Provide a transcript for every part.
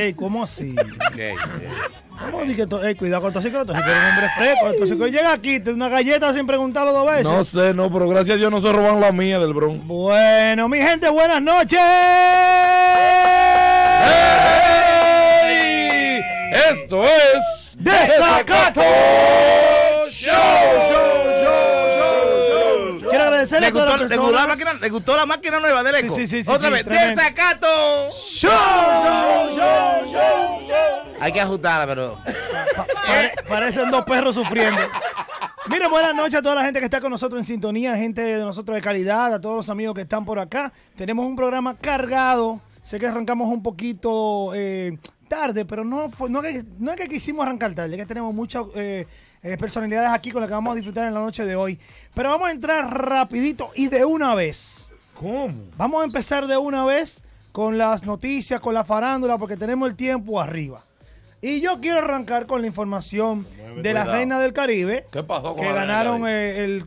Ey, ¿cómo así? Okay, ¿cómo dije que cuidado con Tóxico? Tóxico es un hombre fresco. Tóxico llega aquí, te da una galleta sin preguntarlo dos veces. No sé, no, pero gracias a Dios no se roban la mía del Bronx. Bueno, mi gente, buenas noches. ¡Hey! Esto es Desacato Show. ¿Le gustó la máquina nueva del eco? Sí, sí, sí. Otra vez, Desacato Show, show, show, show, show. Hay que ajustarla, pero... parecen dos perros sufriendo. Mira, buenas noches a toda la gente que está con nosotros en sintonía, gente de nosotros de calidad, a todos los amigos que están por acá. Tenemos un programa cargado. Sé que arrancamos un poquito tarde, pero no es que quisimos arrancar tarde, es que tenemos mucha... personalidades aquí con las que vamos a disfrutar en la noche de hoy. Pero vamos a entrar rapidito y de una vez. ¿Cómo? Vamos a empezar de una vez con las noticias, con la farándula, porque tenemos el tiempo arriba. Y yo quiero arrancar con la información de las Reinas del Caribe. ¿Qué pasó con que ganaron el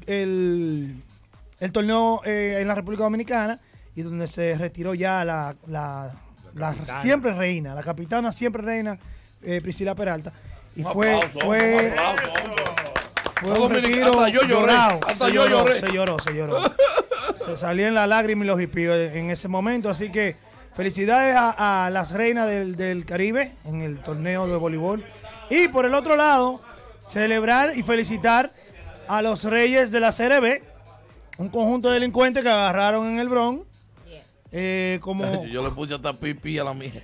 torneo en la República Dominicana y donde se retiró ya la siempre reina, la capitana siempre reina Priscila Peralta. Y fue un retiro hasta yo lloré, llorado. Hasta yo lloré. Se lloró. Se salían las lágrimas y los hipíos en ese momento. Así que felicidades a las reinas del Caribe en el torneo de voleibol. Y por el otro lado, celebrar y felicitar a los reyes de la CRB, un conjunto de delincuentes que agarraron en el Bronx. Como... Yo le puse hasta pipí a la mía.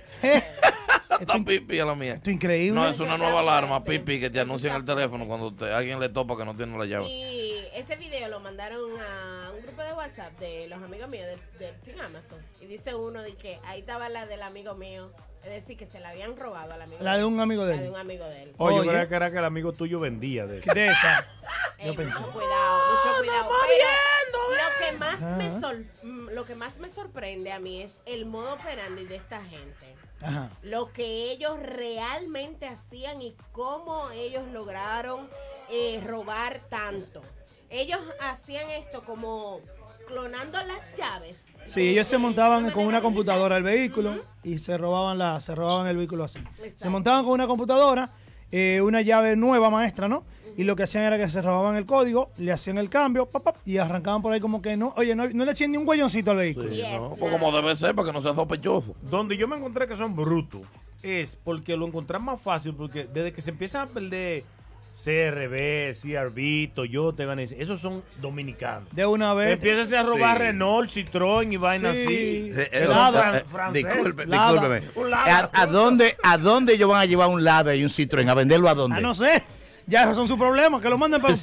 Está pipi a la mía. Esto es increíble. No, es una nueva alarma, pipi, que te anuncian el teléfono cuando alguien le topa que no tiene la llave. Y ese video lo mandaron a un grupo de WhatsApp de los amigos míos de Amazon. Y dice uno de que ahí estaba la del amigo mío. Es decir, que se la habían robado al amigo. La de un amigo de él. La de un amigo de él. Oye, yo creía que era que el amigo tuyo vendía de esa. Yo pensé. Mucho cuidado, mucho cuidado. Lo que más me sorprende a mí es el modo operandi de esta gente. Ajá. Lo que ellos realmente hacían y cómo ellos lograron robar tanto. Ellos hacían esto como clonando las llaves. Sí, ellos se montaban con una computadora al vehículo y se robaban el vehículo así. Exacto. Se montaban con una computadora, una llave nueva, maestra, ¿no? Y lo que hacían era que se robaban el código, le hacían el cambio, y arrancaban por ahí como que no. Oye, no le hacían ni un cuelloncito al vehículo. Sí, no, pues como debe ser, para que no sea sospechoso. Donde yo me encontré que son brutos es porque lo encontré más fácil, porque desde que se empiezan a perder CRB, CRB, Toyota, esos son dominicanos. De una vez. Empiezas a robar Renault, Citroën y vainas así. Lada, discúlpeme. ¿A dónde ellos van a llevar un Lada y un Citroën? ¿A venderlo a dónde? Ah, no sé. Ya esos son sus problemas, que lo manden para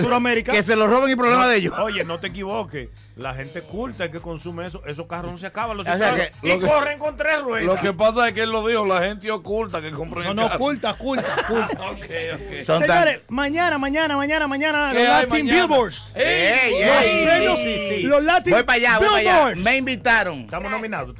Sudamérica. Que se lo roben y problema de ellos. Oye, no te equivoques. La gente culta que consume eso, esos carros no se acaban. Los corren con tres ruedas. Lo que pasa es que él lo dijo, la gente oculta que compra el carro. No, oculta. Okay. Señores, mañana, los Latin Billboards. Los Latin Billboards. Me invitaron. Estamos nominados.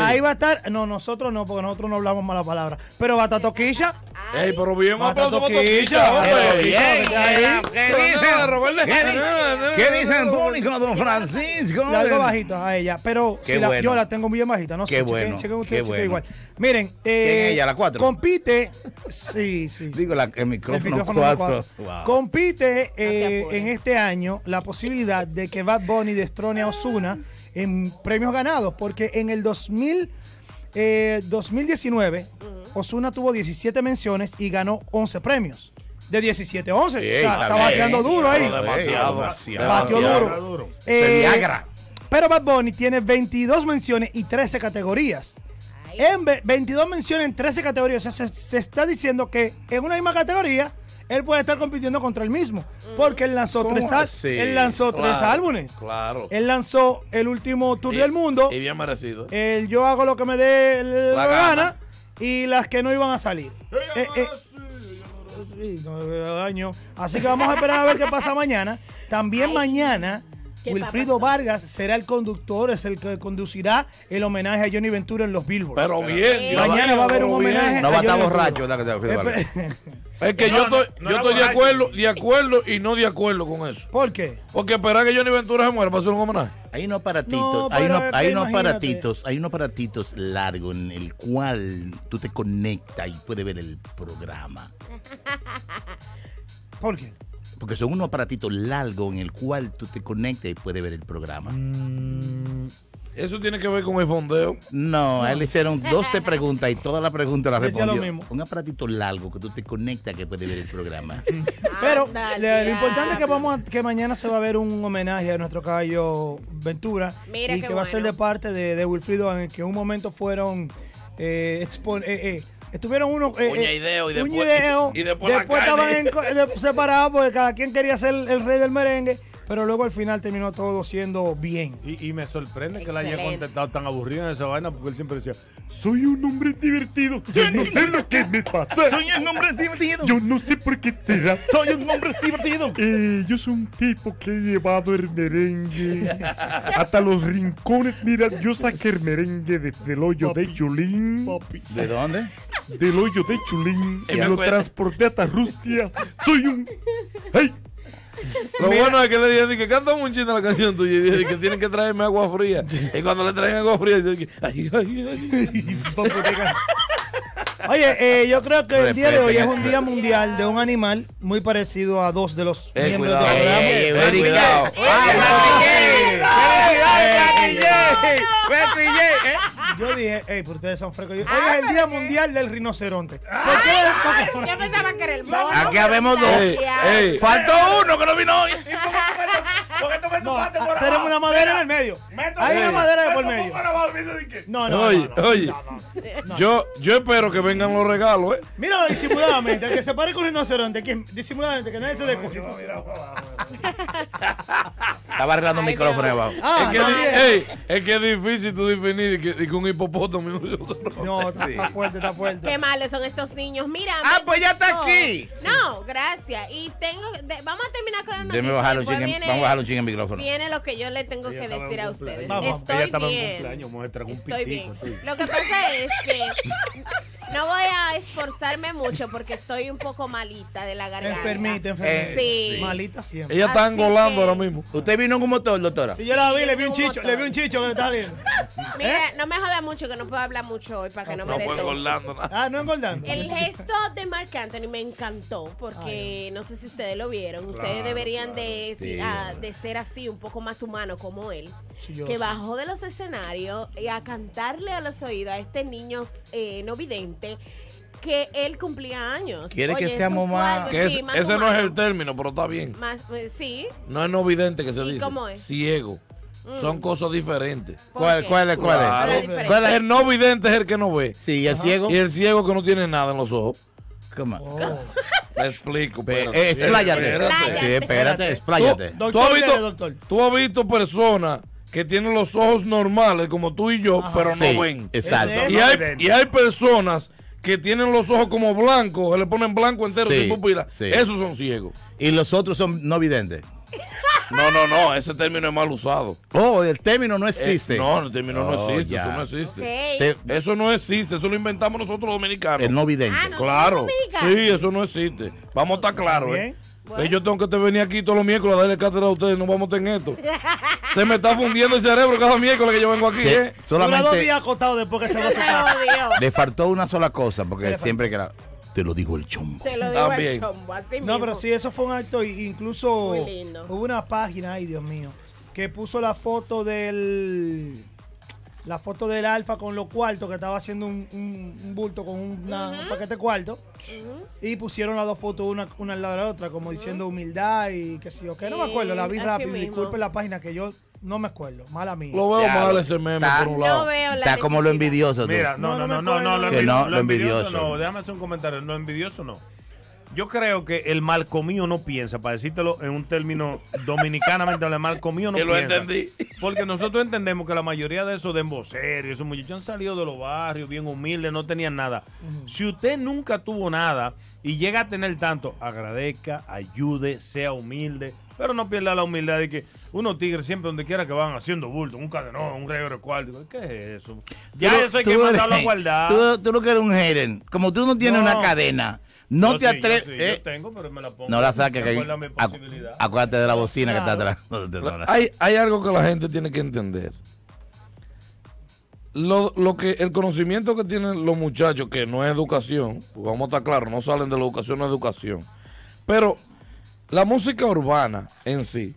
Ahí va a estar, no, nosotros no, porque nosotros no hablamos malas palabras. Pero Batoquilla. Ey, pero bien, aplauso Batoquilla. ¿Qué dicen público, don Francisco? La tengo bajita a ella, pero si bueno. Yo la tengo muy bien bajita, no sé, bueno, chequen ustedes, bueno. Igual. Miren, ella, la 4. Compite, sí. Digo, el micrófono 4. Wow. Compite en este año la posibilidad de que Bad Bunny destrone a Ozuna en premios ganados, porque en el 2019 Ozuna tuvo 17 menciones y ganó 11 premios. De 17 a 11. Sí, o sea, está bateando duro ahí. Demasiado duro. Pero Bad Bunny tiene 22 menciones y 13 categorías. En 22 menciones en 13 categorías. O sea, se está diciendo que en una misma categoría él puede estar compitiendo contra él mismo. Porque él lanzó tres álbumes. Claro. Él lanzó el último tour del mundo. Y bien merecido. El Yo hago lo que me dé la gana. Y las que no iban a salir. Sí, daño. Así que vamos a esperar a ver qué pasa mañana. También mañana Wilfrido Vargas será el conductor, es el que conducirá el homenaje a Johnny Ventura en los Billboards. Pero bien, mañana va a haber un homenaje. No va a estar borracho, ¿verdad? Es que yo estoy de acuerdo y no de acuerdo con eso. ¿Por qué? Porque esperar que Johnny Ventura se muera para hacer un homenaje. Hay unos aparatitos, no, hay unos aparatitos largos en el cual tú te conectas y puedes ver el programa. ¿Por qué? Porque son unos aparatitos largos en el cual tú te conectas y puedes ver el programa. ¿Eso tiene que ver con el fondeo? No, a él le hicieron 12 preguntas y todas las preguntas las respondió. Lo mismo. Un aparatito largo que tú te conectas que puedes ver el programa. Pero lo importante es que mañana se va a ver un homenaje a nuestro caballo Ventura. Mira y que va a ser de parte de Wilfrido, en el que en un momento fueron estuvieron unos y después estaban separados porque cada quien quería ser el rey del merengue. Pero luego al final terminó todo siendo bien. Y me sorprende que la haya contestado tan aburrida en esa vaina, porque él siempre decía, soy un hombre divertido, yo no sé lo que me pasa. Soy un hombre divertido. Yo no sé por qué será. Soy un hombre divertido. Yo soy un tipo que he llevado el merengue hasta los rincones. Mira, yo saqué el merengue desde el hoyo de Chulín. ¿De dónde? Del hoyo de Chulín. Y lo transporté hasta Rusia. Soy un... ¡Hey! Lo bueno es que le dije que canta un chiste la canción tuya y dije que tienen que traerme agua fría. Y cuando le traen agua fría, dije, ay. Oye, yo creo que el día de hoy es un día mundial de un animal muy parecido a dos de los miembros del programa. ¡Cuidado! Yo dije, ey, pero ustedes son frescos. Hoy es el día mundial del rinoceronte. Yo pensaba que era el mono. Aquí habemos dos. Faltó uno que no vino hoy. Tenemos una madera en el medio. Hay una madera por medio. No. Oye, yo espero que vengan los regalos, ¿eh? Míralo disimuladamente, que se pare con un rinoceronte. Disimuladamente, que nadie se descubre. Estaba arreglando un micrófono abajo. Es que es difícil tú definir que un hipopótamo. No, está fuerte. Qué malos son estos niños. Mira. Ah, pues ya está aquí. No, gracias. Y vamos a terminar con una noticia. Vamos a bajar un chingo el micrófono. Viene lo que yo le tengo que decir a ustedes. Estoy bien. Estoy bien. Lo que pasa es que no voy a esforzarme mucho porque estoy un poco malita de la garganta. Enfermita. Sí. Malita siempre. Ella está engolando ahora mismo. ¿Usted vino en un motor, doctora? Sí, yo la vi, le vi un chicho. Mira, no me joda mucho que no puedo hablar mucho hoy para que no me dé tos. No fue engordando nada. Ah, no engordando. El gesto de Marc Anthony me encantó porque no sé si ustedes lo vieron. Ustedes deberían de ser así, un poco más humano como él. Que bajó de los escenarios y a cantarle a los oídos a este niño no vidente que él cumplía años. Quiere que seamos más... Ese no es el término, pero está bien. Sí. No es no vidente que se dice. ¿Cómo es? Ciego. Son cosas diferentes. ¿Cuál es? El no vidente es el que no ve. Sí, ¿y el ciego? Y el ciego que no tiene nada en los ojos. ¿Cómo? Te explico. Expláyate. ¿Tú has visto personas que tienen los ojos normales como tú y yo, pero no ven? Exacto. Y hay personas que tienen los ojos como blancos, le ponen blanco entero sin pupila. Esos son ciegos. Y los otros son no videntes. No, ese término es mal usado. Oh, el término no existe. No, el término no existe. Eso no existe, eso lo inventamos nosotros los dominicanos. El no vidente. Claro. Sí, eso no existe. Vamos a estar claros, ¿eh? Bueno. Yo tengo que venir aquí todos los miércoles a darle cátedra a ustedes, no vamos a tener esto. Se me está fundiendo el cerebro cada miércoles que yo vengo aquí, ¿eh? Solamente 2 días acostado después que se va a su casa. Le faltó una sola cosa, porque siempre que la... Te lo dijo el chombo. Te lo dijo el chombo, así mismo. No, pero sí, eso fue un acto, incluso hubo una página, ay Dios mío, que puso la foto del... La foto del Alfa con los cuartos, que estaba haciendo un bulto con un paquete de cuartos. Y pusieron las dos fotos una al lado de la otra, como diciendo humildad y qué sé yo. Que no me acuerdo, la vi rápido. Disculpe la página que yo no me acuerdo. Mala mía. Lo veo mal ese meme por un lado. Está como lo envidioso. Mira, no, lo envidioso no. Déjame hacer un comentario. Lo envidioso no. Yo creo que el mal comido no piensa, para decírtelo en un término dominicanamente, el mal comido no piensa. Que lo entendí. Porque nosotros entendemos que la mayoría de esos demboceros y esos muchachos han salido de los barrios bien humildes, no tenían nada. Si usted nunca tuvo nada y llega a tener tanto, agradezca, ayude, sea humilde, pero no pierda la humildad de que unos tigres siempre donde quiera que van haciendo bulto, un cadenón, un reguero de cuarto. ¿Qué es eso? Ya eso hay que mandarlo a guardar. Tú no quieres un hater. Como tú no tienes una cadena. No, te atreves. Sí, yo tengo, pero me la pongo. No la saques. Acuérdate de la bocina, claro, que está atrás. Hay algo que la gente tiene que entender. El conocimiento que tienen los muchachos, que no es educación, pues vamos a estar claros, no salen de la educación, no es educación. Pero la música urbana en sí,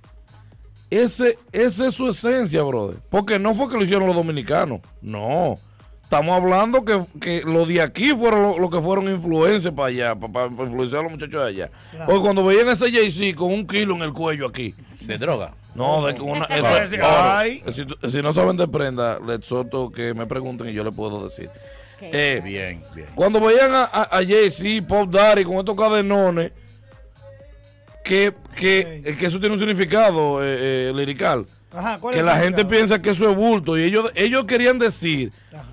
esa es su esencia, brother. Porque no fue que lo hicieron los dominicanos, no. Estamos hablando que los de aquí fueron los que fueron influencers para allá, para influenciar a los muchachos de allá. Claro. Porque cuando veían ese Jay-Z con 1 kilo en el cuello aquí. ¿De droga? No, de una... si no saben de prenda, les exhorto que me pregunten y yo les puedo decir. Okay. Bien. Cuando veían a Jay-Z, Pop Daddy, con estos cadenones, que eso tiene un significado lirical. Ajá, ¿cuál es el significado? La gente piensa que eso es bulto y ellos querían decir... Ajá.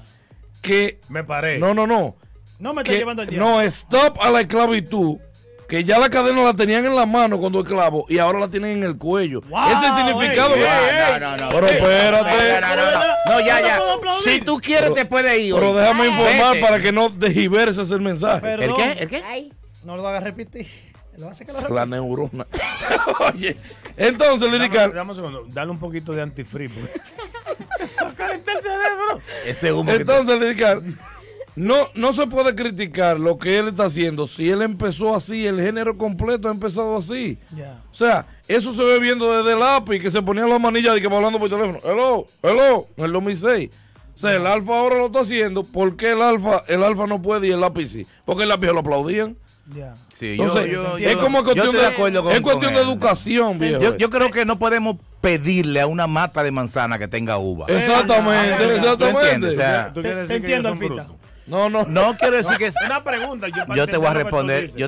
Que me paré. No me estoy llevando el día. No, stop a la esclavitud. Que ya la cadena la tenían en la mano cuando esclavo y ahora la tienen en el cuello. Wow, ese es el significado. No. Pero espérate. No, ya. Si tú quieres te puedes ir. Pero déjame informar para que no desgiverses el mensaje. Perdón. ¿El qué? Ay, no lo hagas repetir. La neurona. Oye, entonces, lirical. Dame un segundo, dale un poquito de antifrío. Calentar el cerebro. Ese humo. Entonces, lirical, no se puede criticar lo que él está haciendo. Si él empezó así, el género completo ha empezado así. Yeah. O sea, eso se ve viendo desde el lápiz, que se ponía la manilla de que va hablando por teléfono. Hello, en el 2006. O sea, el Alfa ahora lo está haciendo. ¿Por qué el alfa no puede y el lápiz sí? Porque el lápiz lo aplaudían. Yeah. Sí, entonces, es como cuestión de educación, viejo. Yo creo que no podemos pedirle a una mata de manzana que tenga uva. Exactamente. O sea, te entiendo, Alfita. No quiero decir que es una pregunta. Yo te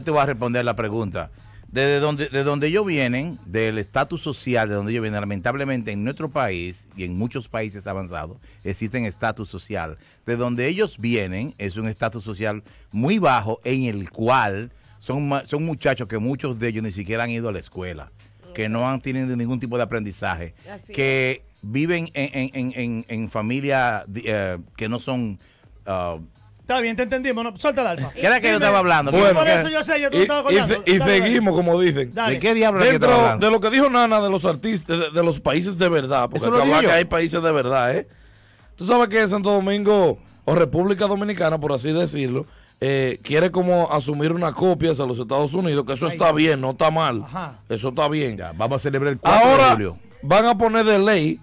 voy a responder la pregunta. Desde donde ellos vienen, del estatus social de donde ellos vienen, lamentablemente en nuestro país y en muchos países avanzados existen estatus social. De donde ellos vienen es un estatus social muy bajo en el cual son muchachos que muchos de ellos ni siquiera han ido a la escuela, que no han tenido ningún tipo de aprendizaje, que viven en familias que no son... Está bien, te entendimos. No, suelta el alma. ¿Qué era que yo estaba hablando? Bueno, por eso yo sé, yo te estaba contando. Y seguimos, como dicen. Dale. ¿De qué diablo dentro de lo que dijo Nana de los artistas, de los países de verdad? Porque acá que hay países de verdad, ¿eh? Tú sabes que Santo Domingo, o República Dominicana, por así decirlo, quiere como asumir una copia hacia los Estados Unidos, que eso está bien, no está mal. Ajá. Eso está bien. Ya, vamos a celebrar el 4 de julio. Ahora van a poner de ley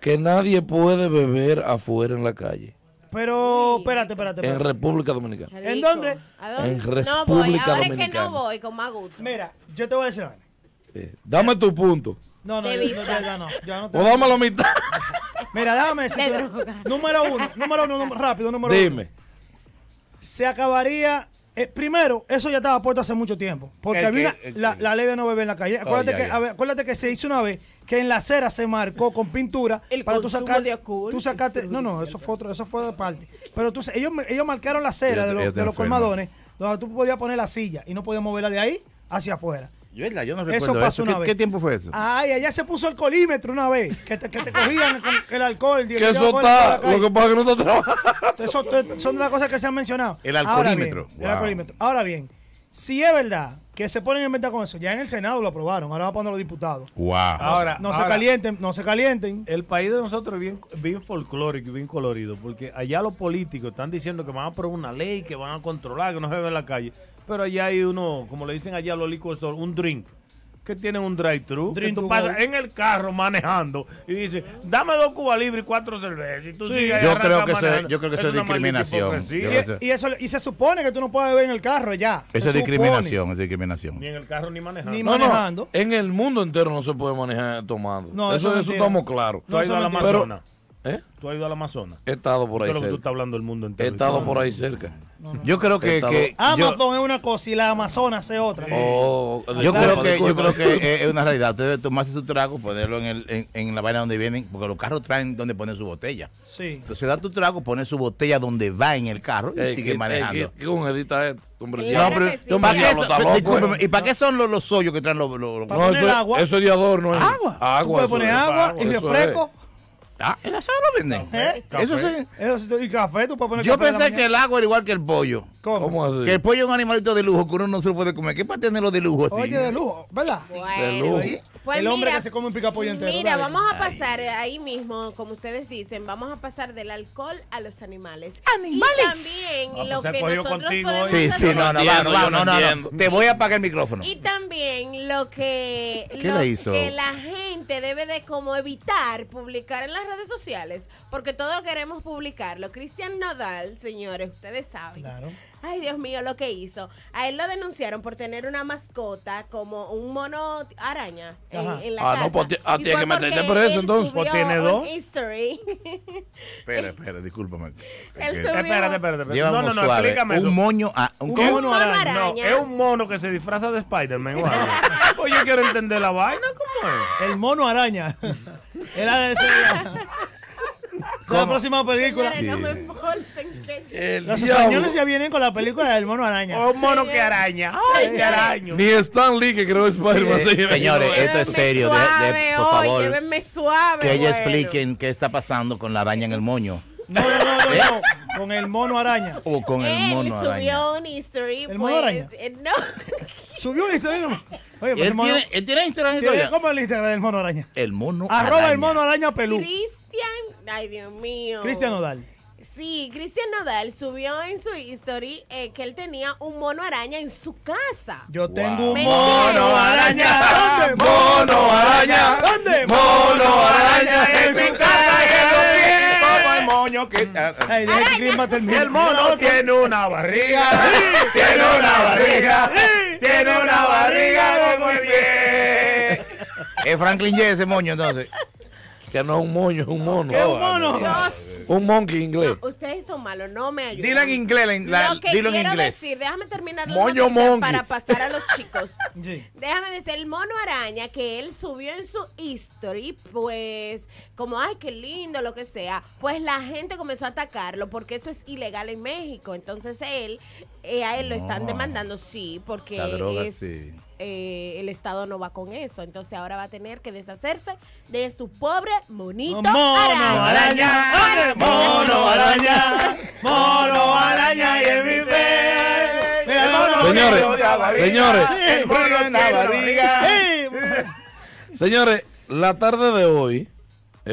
que nadie puede beber afuera en la calle. Pero, espérate. En República Dominicana. Rico. ¿En dónde? En República Dominicana. Ahora es que no voy, con más gusto. Mira, yo te voy a decir algo. Dame tu punto. No, ya no. O dame la mitad. Mira, déjame decirte. Número uno, rápido, número uno. Dime. Se acabaría... primero, eso ya estaba puesto hace mucho tiempo. Porque había la ley de no beber en la calle. Acuérdate que se hizo una vez que en la acera se marcó con pintura el para tú sacar de alcohol. Tú sacaste, no, eso fue de parte. Pero ellos marcaron la acera de los colmadones donde tú podías poner la silla y no podías moverla de ahí hacia afuera. Yo no recuerdo eso. Pasó una vez. ¿Qué tiempo fue eso? Ay, allá se puso el colímetro una vez. Que te cogían con el alcohol. Que eso está. Lo que pasa es que no está trabajando. Son las cosas que se han mencionado. El alcoholímetro. Ahora bien, si es verdad que se ponen en venta con eso, ya en el Senado lo aprobaron. Ahora va a poner los diputados. Wow. No se calienten. El país de nosotros es bien folclórico y bien colorido. Porque allá los políticos están diciendo que van a aprobar una ley, que van a controlar, que no se ve en la calle. Pero allá hay uno, como le dicen allá a los liquor store, un drink, que tiene un drive-thru, que tú pasas en el carro manejando y dices, dame 2 cubas libres y 4 cervezas. Y tú yo creo que eso es discriminación. Y se supone que tú no puedes beber en el carro ya. Eso es discriminación, Ni en el carro ni manejando. Ni manejando. En el mundo entero no se puede manejar tomando. Eso estamos claros. Tú has ido a la Amazonas. ¿Tú has ido al Amazonas? He estado por ahí cerca. Tú estás hablando del mundo entero. He estado por ahí cerca. Yo creo que Amazon es una cosa y la Amazonas es otra. Yo creo que es una realidad. Ustedes tomarse su trago, ponerlo en la vaina donde vienen, porque los carros traen donde ponen su botella. Sí. Entonces da tu trago, pones su botella donde va en el carro y sigue manejando. ¿Qué conjedita es? ¿Y para qué son los hoyos que traen los carros? Eso es de adorno. Agua. Puedes poner agua y refresco. ¿El asado lo venden? Eso sí. Y café, tú puedes poner. Yo pensé que el agua era igual que el pollo. ¿Cómo así? Que el pollo es un animalito de lujo que uno no se lo puede comer. ¿Qué para tenerlo de lujo así? Oye, de lujo, ¿verdad? Bueno, de lujo. Pues el hombre mira, que se come un picapollo entero. Mira, dale. Vamos a pasar ahí mismo, como ustedes dicen, vamos a pasar del alcohol a los animales. ¡Animales! Y también lo que nosotros contigo, podemos sí, hacer. Sí, no, no, entiendo, no, no, no, no, no. Te voy a apagar el micrófono. Y también lo que, la gente debe de como evitar publicar en las redes sociales, porque todos queremos publicarlo. Cristian Nodal, señores, ustedes saben. Claro. Ay, Dios mío, lo que hizo. A él lo denunciaron por tener una mascota como un mono araña en la casa. Ah, no, pues tienes que meterte por eso, entonces. Pues tiene dos. Espera, espera, discúlpame. Espérate, espérate. No, no, no, explícame eso. Un moño araña. No, es un mono que se disfraza de Spider-Man o algo. Pues yo quiero entender la vaina, ¿cómo es? El mono araña. Era de ese día. La próxima película. Señora, no me forcen, que... Los españoles ya vienen con la película del mono araña. Un mono que araña. Ay, que araño. Ni Stan Lee, que creo es Spider-Man. Sí, señores, esto es serio. Suave, por favor, llévenme suave. Que ellos expliquen qué está pasando con la araña en el moño. No, no, no, no, no. Con el mono araña. O con el mono araña. Subió un history. ¿El mono araña? No. Subió un history. Oye, pues él tiene Instagram. ¿Cómo es el Instagram del mono araña? El mono araña. @ el mono araña pelú. Cristian, ay Dios mío. Cristian Nodal. Sí, Cristian Nodal subió en su story que él tenía un mono araña en su casa. Yo tengo un mono araña. ¿Dónde? Mono araña. ¿Dónde? Mono araña en mi casa. El mono tiene una barriga, tiene una barriga, tiene una barriga de muy bien. Es Franklin Yell ese moño, entonces. Que no es un moño, es un mono. Es un mono. Un monkey inglés. No, ustedes son malos, no me ayudan. Dilo en inglés. Lo que quiero decir, déjame terminar para pasar a los chicos. Sí. Déjame decir, el mono araña que él subió en su history, pues, como, ay, qué lindo, lo que sea, pues la gente comenzó a atacarlo porque eso es ilegal en México. Entonces él, a él lo están demandando, sí, porque la droga, es... Sí. El Estado no va con eso, entonces ahora va a tener que deshacerse de su pobre monito araña. Mono araña, mono araña y el vive. Señores, señores, señores, la tarde de hoy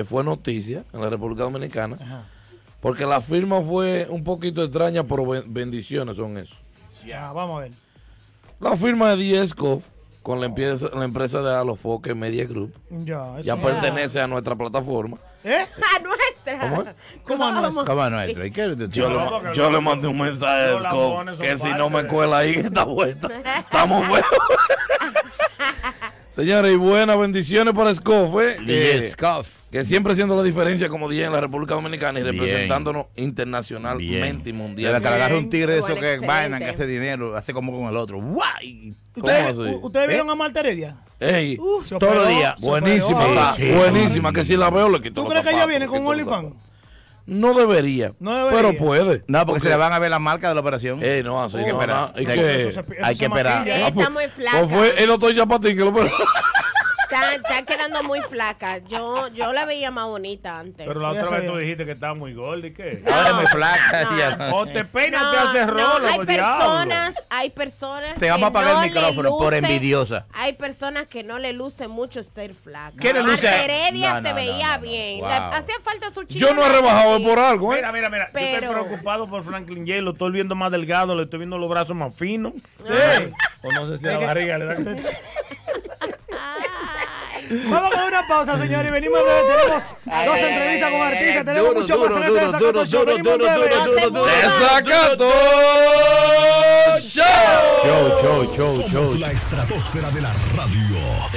fue noticia en la República Dominicana. Ajá. Porque la firma fue un poquito extraña, pero bendiciones son eso. Ya, vamos a ver. La firma de Diezco con la empresa de Alofoque Media Group ya pertenece a nuestra plataforma. ¿Eh? ¿A nuestra? ¿Cómo es? ¿Cómo a nuestra? ¿Cómo a nuestra? ¿Y qué? Yo le mandé un mensaje a Diezco que si no me cuela ahí en esta vuelta, estamos buenos. Señores, y buenas bendiciones para Diezco, que siempre haciendo la diferencia, como dije, en la República Dominicana y representándonos internacionalmente y mundial. Desde que agarra un tigre de eso que vaina, que hace dinero, hace como con el otro. ¡Guay! ¿Ustedes vieron a Marta Heredia? ¡Ey! Todos los días. Buenísima, buenísima, que si la veo le quito. ¿Tú crees que ella viene con un OnlyFans? No debería, pero puede. No, porque se le van a ver las marcas de la operación. No, así que esperar. Hay que esperar. Está muy flaca. ¿O fue el otro chapatín que lo operó? Está quedando muy flaca. Yo la veía más bonita antes. Pero la otra vez tú dijiste que estaba muy gorda y qué. Ahora es muy flaca. O te peinas, te haces rolo. Hay personas. Te vamos a apagar el micrófono por envidiosa. Hay personas que no le luce mucho ser flaca. ¿Qué le luce? Marta Heredia se veía bien. Hacía falta su chico. Yo no he rebajado por algo. Mira. Yo estoy preocupado por Franklin Yell. Lo estoy viendo más delgado. Le estoy viendo los brazos más finos. O no sé si la barriga le da. Vamos con una pausa, señores. Venimos breve. Tenemos dos entrevistas con artistas. Tenemos mucho más en este Desacatoso Show. Venimos breve. Desacatoso Show. Somos la estratosfera de la radio.